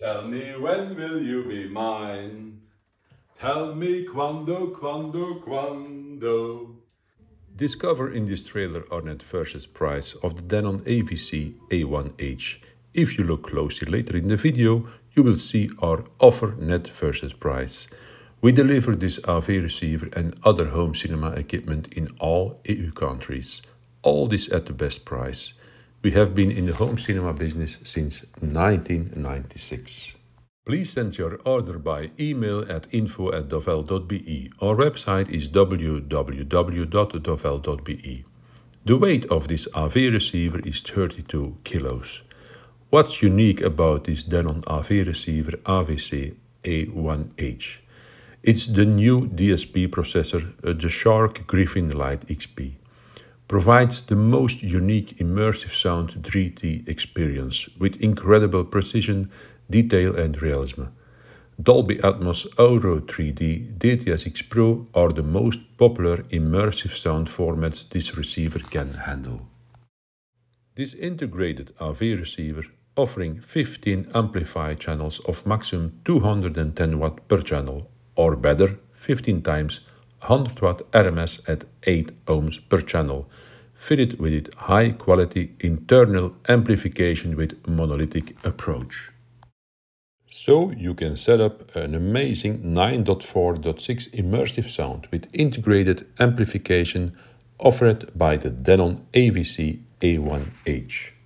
Tell me when will you be mine? Tell me quando, quando, quando. Discover in this trailer our net purchase price of the Denon AVC A1H. If you look closely later in the video, you will see our offer net versus price. We deliver this AV receiver and other home cinema equipment in all EU countries. All this at the best price. We have been in the home cinema business since 1996. Please send your order by email at info@dovel.be. Our website is www.dovel.be. The weight of this AV receiver is 32 kilos. What's unique about this Denon AV receiver AVC A1H? It's the new DSP processor, the Sharc Griffin Lite XP. Provides the most unique immersive sound 3D experience with incredible precision, detail and realism. Dolby Atmos, Auro 3D, DTS-X Pro are the most popular immersive sound formats this receiver can handle. This integrated AV receiver offering 15 amplifier channels of maximum 210 watt per channel, or better, 15 times 100 watt RMS at 8 ohms per channel, fitted with its high quality internal amplification with monolithic approach. So you can set up an amazing 9.4.6 immersive sound with integrated amplification offered by the Denon AVC A1H.